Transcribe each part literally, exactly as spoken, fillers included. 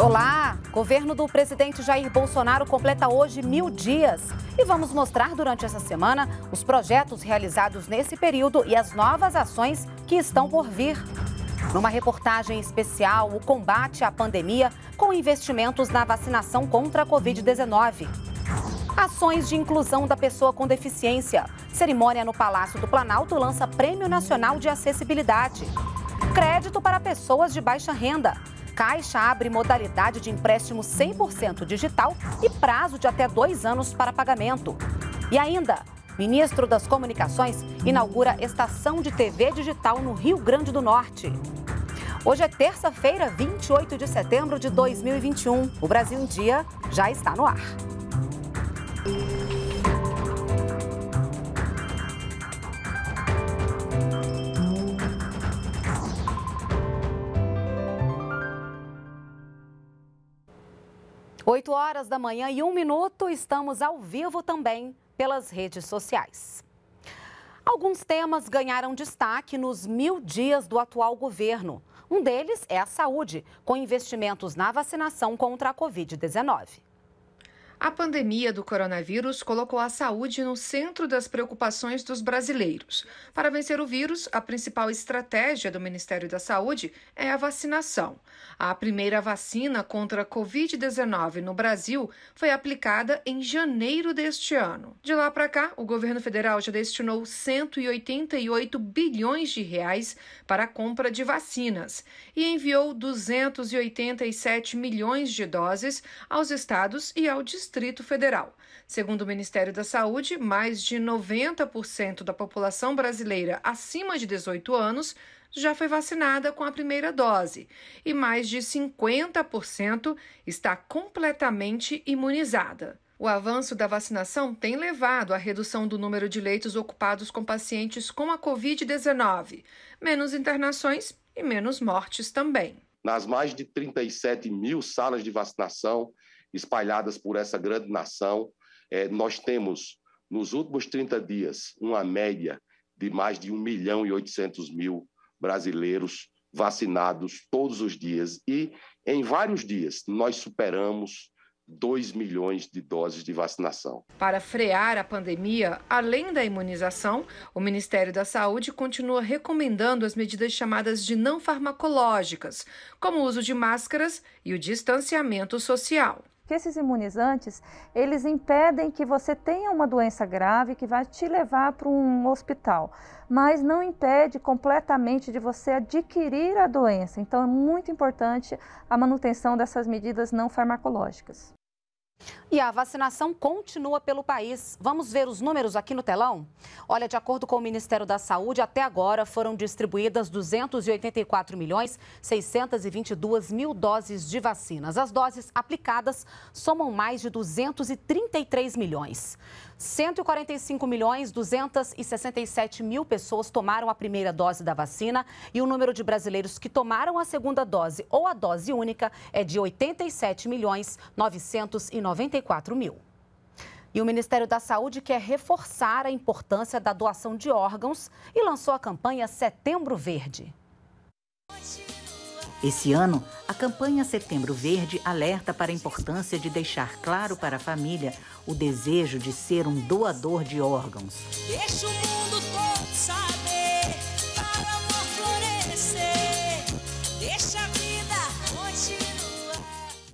Olá! Governo do presidente Jair Bolsonaro completa hoje mil dias. E vamos mostrar durante essa semana os projetos realizados nesse período e as novas ações que estão por vir. Numa reportagem especial, o combate à pandemia com investimentos na vacinação contra a Covid dezenove. Ações de inclusão da pessoa com deficiência. Cerimônia no Palácio do Planalto lança Prêmio Nacional de Acessibilidade. Crédito para pessoas de baixa renda. Caixa abre modalidade de empréstimo cem por cento digital e prazo de até dois anos para pagamento. E ainda, ministro das Comunicações inaugura estação de T V digital no Rio Grande do Norte. Hoje é terça-feira, vinte e oito de setembro de dois mil e vinte e um. O Brasil em Dia já está no ar. oito horas da manhã e um minuto, estamos ao vivo também pelas redes sociais. Alguns temas ganharam destaque nos mil dias do atual governo. Um deles é a saúde, com investimentos na vacinação contra a Covid dezenove. A pandemia do coronavírus colocou a saúde no centro das preocupações dos brasileiros. Para vencer o vírus, a principal estratégia do Ministério da Saúde é a vacinação. A primeira vacina contra a Covid dezenove no Brasil foi aplicada em janeiro deste ano. De lá para cá, o governo federal já destinou cento e oitenta e oito bilhões de reais para a compra de vacinas e enviou duzentos e oitenta e sete milhões de doses aos estados e ao distrito. Distrito Federal. Segundo o Ministério da Saúde, mais de noventa por cento da população brasileira acima de dezoito anos já foi vacinada com a primeira dose e mais de cinquenta por cento está completamente imunizada. O avanço da vacinação tem levado à redução do número de leitos ocupados com pacientes com a Covid dezenove, menos internações e menos mortes também. Nas mais de trinta e sete mil salas de vacinação espalhadas por essa grande nação, nós temos, nos últimos trinta dias, uma média de mais de um milhão e oitocentos mil brasileiros vacinados todos os dias. E, em vários dias, nós superamos dois milhões de doses de vacinação. Para frear a pandemia, além da imunização, o Ministério da Saúde continua recomendando as medidas chamadas de não farmacológicas, como o uso de máscaras e o distanciamento social. Porque esses imunizantes, eles impedem que você tenha uma doença grave que vai te levar para um hospital, mas não impede completamente de você adquirir a doença. Então é muito importante a manutenção dessas medidas não farmacológicas. E a vacinação continua pelo país. Vamos ver os números aqui no telão? Olha, de acordo com o Ministério da Saúde, até agora foram distribuídas duzentos e oitenta e quatro milhões seiscentos e vinte e dois mil doses de vacinas. As doses aplicadas somam mais de duzentos e trinta e três milhões. cento e quarenta e cinco milhões duzentos e sessenta e sete mil pessoas tomaram a primeira dose da vacina e o número de brasileiros que tomaram a segunda dose ou a dose única é de oitenta e sete milhões novecentos e noventa e quatro mil. E o Ministério da Saúde quer reforçar a importância da doação de órgãos e lançou a campanha Setembro Verde. Esse ano, a campanha Setembro Verde alerta para a importância de deixar claro para a família o desejo de ser um doador de órgãos. Deixa o mundo todo saber, para o amor florescer, deixa a vida continuar.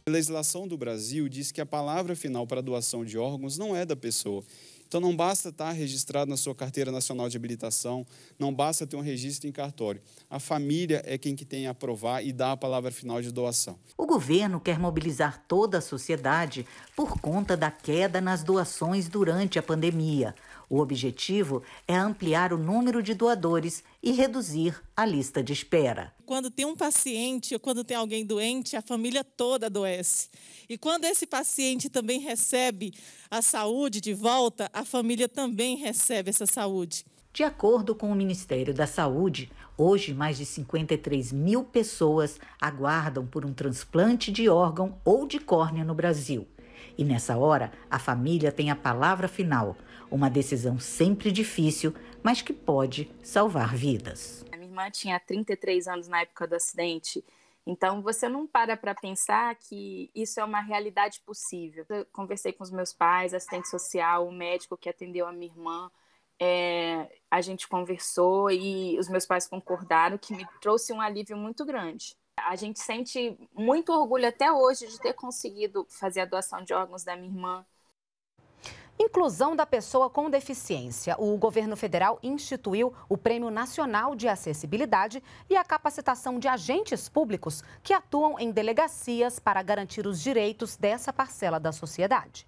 A legislação do Brasil diz que a palavra final para a doação de órgãos não é da pessoa. Então não basta estar registrado na sua carteira nacional de habilitação, não basta ter um registro em cartório. A família é quem que tem a aprovar e dar a palavra final de doação. O governo quer mobilizar toda a sociedade por conta da queda nas doações durante a pandemia. O objetivo é ampliar o número de doadores e reduzir a lista de espera. Quando tem um paciente ou quando tem alguém doente, a família toda adoece. E quando esse paciente também recebe a saúde de volta, a família também recebe essa saúde. De acordo com o Ministério da Saúde, hoje mais de cinquenta e três mil pessoas aguardam por um transplante de órgão ou de córnea no Brasil. E nessa hora, a família tem a palavra final, uma decisão sempre difícil, mas que pode salvar vidas. A minha irmã tinha trinta e três anos na época do acidente Então, você não para para pensar que isso é uma realidade possível. Eu conversei com os meus pais, assistente social, o médico que atendeu a minha irmã, é, a gente conversou e os meus pais concordaram, que me trouxe um alívio muito grande. A gente sente muito orgulho até hoje de ter conseguido fazer a doação de órgãos da minha irmã. Inclusão da pessoa com deficiência. O governo federal instituiu o Prêmio Nacional de Acessibilidade e a capacitação de agentes públicos que atuam em delegacias para garantir os direitos dessa parcela da sociedade.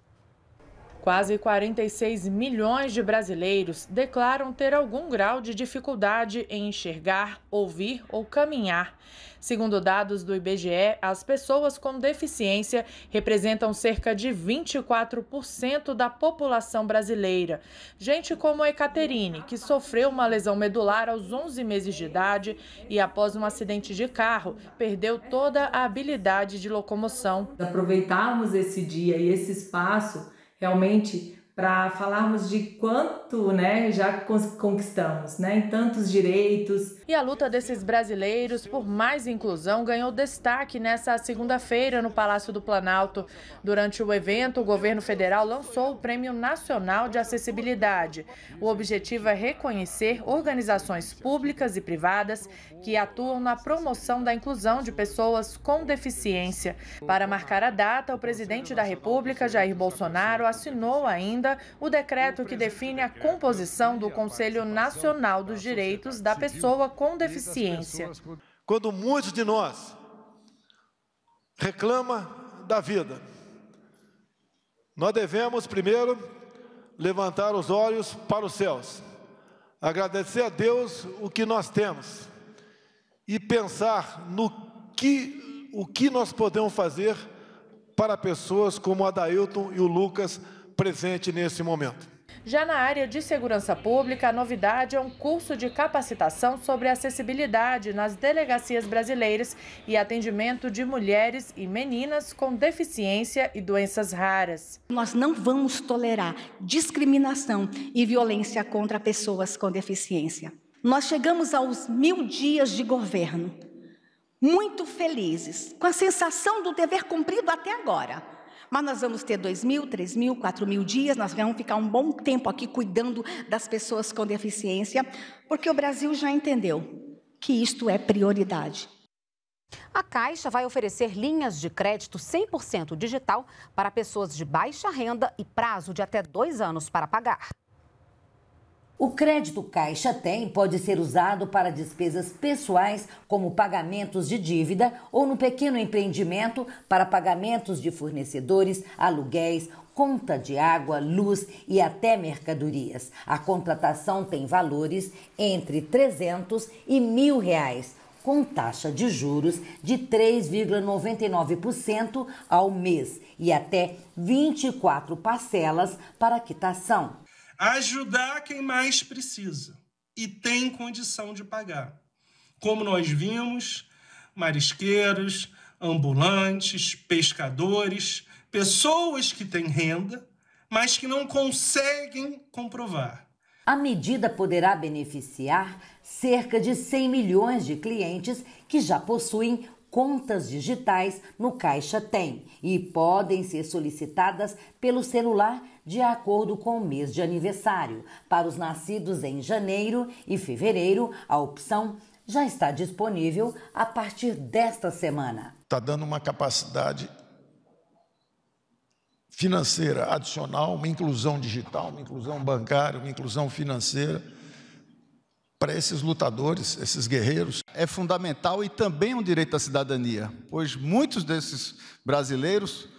Quase quarenta e seis milhões de brasileiros declaram ter algum grau de dificuldade em enxergar, ouvir ou caminhar. Segundo dados do I B G E, as pessoas com deficiência representam cerca de vinte e quatro por cento da população brasileira. Gente como a Ecaterine, que sofreu uma lesão medular aos onze meses de idade e, após um acidente de carro, perdeu toda a habilidade de locomoção. Aproveitarmos esse dia e esse espaço realmente para falarmos de quanto, né, já conquistamos, né, em tantos direitos. E a luta desses brasileiros por mais inclusão ganhou destaque nessa segunda-feira no Palácio do Planalto. Durante o evento, o governo federal lançou o Prêmio Nacional de Acessibilidade. O objetivo é reconhecer organizações públicas e privadas que atuam na promoção da inclusão de pessoas com deficiência. Para marcar a data, o presidente da República, Jair Bolsonaro, assinou ainda o decreto que define a composição do Conselho Nacional dos Direitos da Pessoa com Deficiência. Quando muitos de nós reclamam da vida, nós devemos primeiro levantar os olhos para os céus, agradecer a Deus o que nós temos e pensar no que, o que nós podemos fazer para pessoas como o Adailton e o Lucas Presente nesse momento. Já na área de segurança pública, a novidade é um curso de capacitação sobre acessibilidade nas delegacias brasileiras e atendimento de mulheres e meninas com deficiência e doenças raras. Nós não vamos tolerar discriminação e violência contra pessoas com deficiência. Nós chegamos aos mil dias de governo, muito felizes, com a sensação do dever cumprido até agora. Mas nós vamos ter dois mil, três mil, quatro mil dias, nós vamos ficar um bom tempo aqui cuidando das pessoas com deficiência, porque o Brasil já entendeu que isto é prioridade. A Caixa vai oferecer linhas de crédito cem por cento digital para pessoas de baixa renda e prazo de até dois anos para pagar. O crédito Caixa Tem pode ser usado para despesas pessoais, como pagamentos de dívida, ou no pequeno empreendimento para pagamentos de fornecedores, aluguéis, conta de água, luz e até mercadorias. A contratação tem valores entre trezentos reais e mil reais, com taxa de juros de três vírgula noventa e nove por cento ao mês e até vinte e quatro parcelas para quitação. Ajudar quem mais precisa e tem condição de pagar. Como nós vimos, marisqueiros, ambulantes, pescadores, pessoas que têm renda, mas que não conseguem comprovar. A medida poderá beneficiar cerca de cem milhões de clientes que já possuem contas digitais no Caixa Tem e podem ser solicitadas pelo celular de acordo com o mês de aniversário. Para os nascidos em janeiro e fevereiro, a opção já está disponível a partir desta semana. Está dando uma capacidade financeira adicional, uma inclusão digital, uma inclusão bancária, uma inclusão financeira para esses lutadores, esses guerreiros. É fundamental e também um direito à cidadania, pois muitos desses brasileiros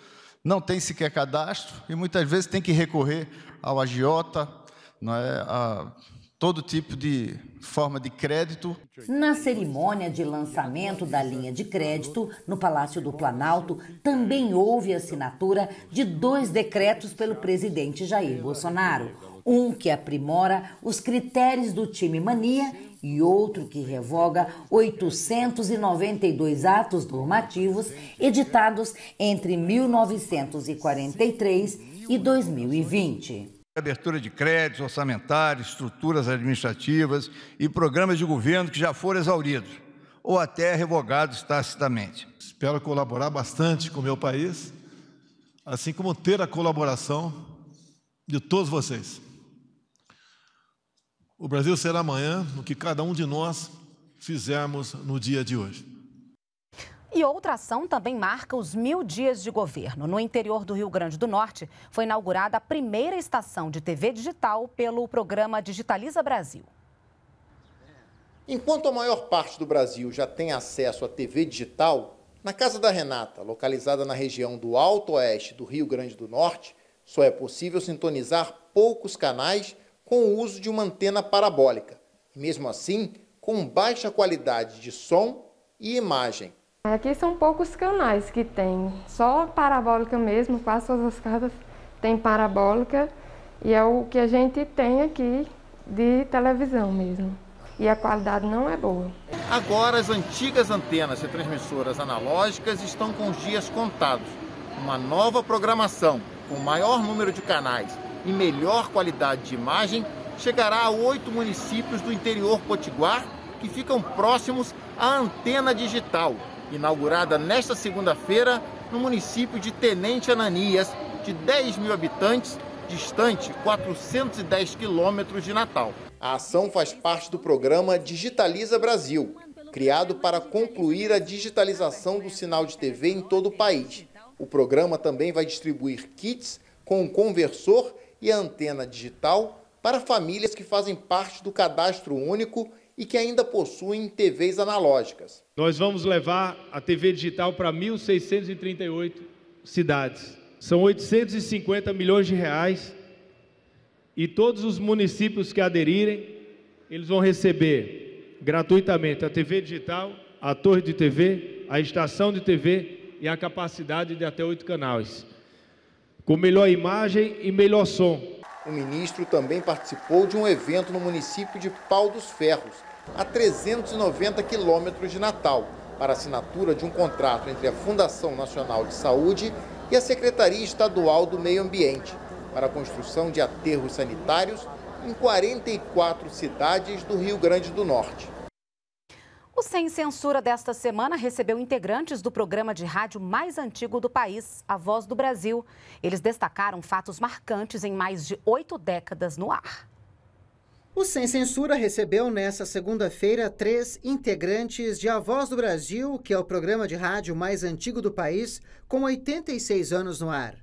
não têm sequer cadastro e muitas vezes têm que recorrer ao agiota, não é, a todo tipo de forma de crédito. Na cerimônia de lançamento da linha de crédito, no Palácio do Planalto, também houve a assinatura de dois decretos pelo presidente Jair Bolsonaro. Um que aprimora os critérios do TIM Mania e outro que revoga oitocentos e noventa e dois atos normativos editados entre mil novecentos e quarenta e três e dois mil e vinte. Abertura de créditos orçamentários, estruturas administrativas e programas de governo que já foram exauridos. ou até revogados tacitamente. Espero colaborar bastante com o meu país, assim como ter a colaboração de todos vocês. O Brasil será amanhã o que cada um de nós fizermos no dia de hoje. E outra ação também marca os mil dias de governo. No interior do Rio Grande do Norte, foi inaugurada a primeira estação de T V digital pelo programa Digitaliza Brasil. Enquanto a maior parte do Brasil já tem acesso à T V digital, na casa da Renata, localizada na região do Alto Oeste do Rio Grande do Norte, só é possível sintonizar poucos canais com o uso de uma antena parabólica, e mesmo assim com baixa qualidade de som e imagem. Aqui são poucos canais que tem, só parabólica mesmo, quase todas as casas tem parabólica, e é o que a gente tem aqui de televisão mesmo, e a qualidade não é boa. Agora as antigas antenas e transmissoras analógicas estão com os dias contados. Uma nova programação, com maior número de canais e melhor qualidade de imagem, chegará a oito municípios do interior potiguar que ficam próximos à antena digital, inaugurada nesta segunda-feira no município de Tenente Ananias, de dez mil habitantes, distante quatrocentos e dez quilômetros de Natal. A ação faz parte do programa Digitaliza Brasil, criado para concluir a digitalização do sinal de T V em todo o país. O programa também vai distribuir kits com o conversor e a antena digital para famílias que fazem parte do cadastro único e que ainda possuem T Vs analógicas. Nós vamos levar a T V digital para mil seiscentas e trinta e oito cidades. São oitocentos e cinquenta milhões de reais e todos os municípios que aderirem, eles vão receber gratuitamente a T V digital, a torre de T V, a estação de T V e a capacidade de até oito canais, com melhor imagem e melhor som. O ministro também participou de um evento no município de Pau dos Ferros, a trezentos e noventa quilômetros de Natal, para assinatura de um contrato entre a Fundação Nacional de Saúde e a Secretaria Estadual do Meio Ambiente, para a construção de aterros sanitários em quarenta e quatro cidades do Rio Grande do Norte. O Sem Censura desta semana recebeu integrantes do programa de rádio mais antigo do país, A Voz do Brasil. Eles destacaram fatos marcantes em mais de oito décadas no ar. O Sem Censura recebeu nesta segunda-feira três integrantes de A Voz do Brasil, que é o programa de rádio mais antigo do país, com oitenta e seis anos no ar.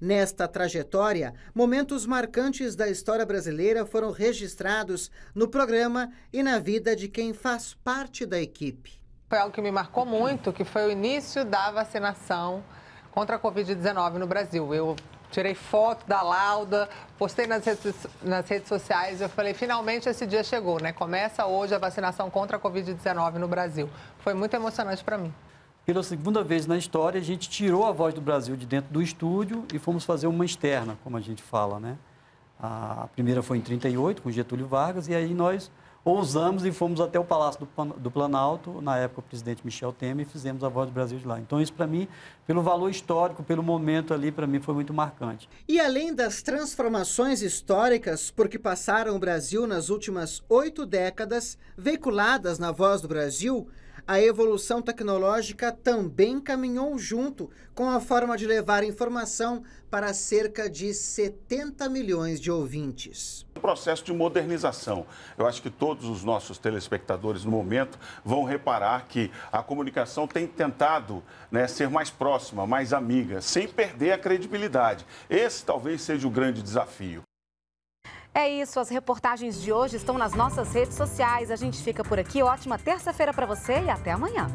Nesta trajetória, momentos marcantes da história brasileira foram registrados no programa e na vida de quem faz parte da equipe. Foi algo que me marcou muito, que foi o início da vacinação contra a covid dezenove no Brasil. Eu tirei foto da Lauda, postei nas redes, nas redes sociais, eu falei, finalmente esse dia chegou, né? Começa hoje a vacinação contra a covid dezenove no Brasil. Foi muito emocionante para mim. Pela segunda vez na história, a gente tirou A Voz do Brasil de dentro do estúdio e fomos fazer uma externa, como a gente fala, né? A primeira foi em trinta e oito, com Getúlio Vargas, e aí nós ousamos e fomos até o Palácio do Planalto, na época o presidente Michel Temer, e fizemos A Voz do Brasil de lá. Então isso, para mim, pelo valor histórico, pelo momento ali, para mim foi muito marcante. E além das transformações históricas por que passaram o Brasil nas últimas oito décadas, veiculadas na Voz do Brasil, a evolução tecnológica também caminhou junto com a forma de levar informação para cerca de setenta milhões de ouvintes. Um processo de modernização. Eu acho que todos os nossos telespectadores, no momento, vão reparar que a comunicação tem tentado, né, ser mais próxima, mais amiga, sem perder a credibilidade. Esse talvez seja o grande desafio. É isso, as reportagens de hoje estão nas nossas redes sociais. A gente fica por aqui. Ótima terça-feira para você e até amanhã.